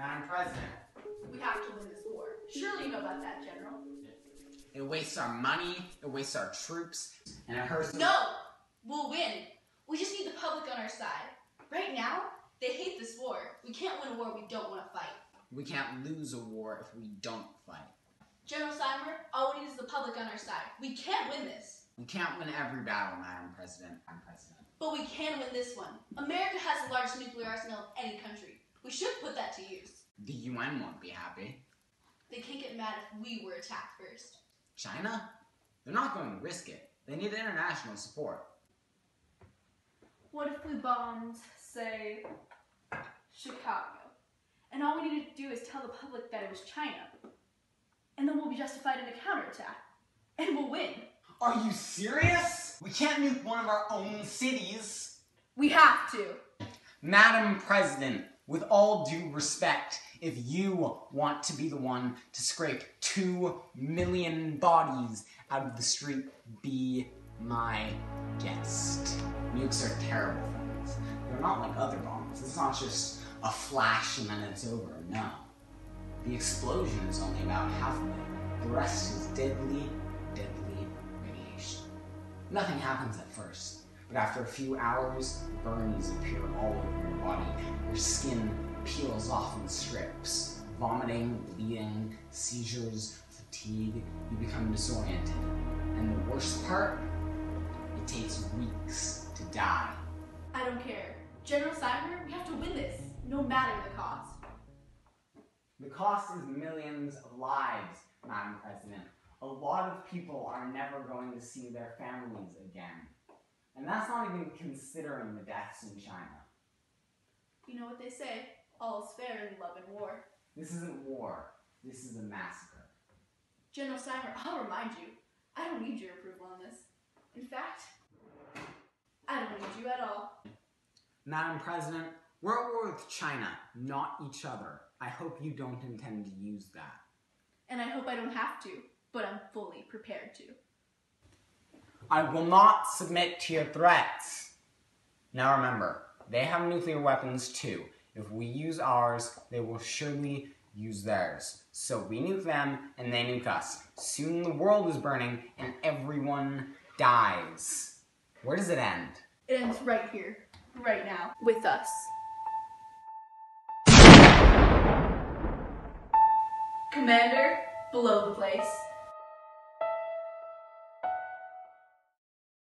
Madam President. We have to win this war. Surely you know about that, General. It wastes our money, it wastes our troops, and it hurts. No! We'll win. We just need the public on our side. Right now, they hate this war. We can't win a war we don't want to fight. We can't lose a war if we don't fight. General Seimer, all we need is the public on our side. We can't win this. We can't win every battle, Madam President. But we can win this one. America has the largest nuclear arsenal of any country. We should put that to use. The UN won't be happy. They can't get mad if we were attacked first. China? They're not going to risk it. They need international support. What if we bombed, say, Chicago? And all we need to do is tell the public that it was China. And then we'll be justified in a counterattack. And we'll win. Are you serious? We can't nuke one of our own cities. We have to. Madam President, with all due respect, if you want to be the one to scrape 2 million bodies out of the street, be my guest. Nukes are terrible things. They're not like other bombs. It's not just a flash and then it's over. No. The explosion is only about half of it. The rest is deadly, deadly radiation. Nothing happens at first, but after a few hours, burns appear all over your body. Your skin peels off in strips. Vomiting, bleeding, seizures, fatigue, you become disoriented. And the worst part? It takes weeks to die. I don't care. General Seimer, we have to win this, no matter the cost. The cost is millions of lives, Madam President. A lot of people are never going to see their families again. And that's not even considering the deaths in China. You know what they say, all's fair in love and war. This isn't war, this is a massacre. General Seimer, I'll remind you, I don't need your approval on this. In fact, I don't need you at all. Madam President, we're at war with China, not each other. I hope you don't intend to use that. And I hope I don't have to, but I'm fully prepared to. I will not submit to your threats. Now remember, they have nuclear weapons too. If we use ours, they will surely use theirs. So we nuke them, and they nuke us. Soon the world is burning, and everyone dies. Where does it end? It ends right here, right now, with us. Commander, below the place.